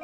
You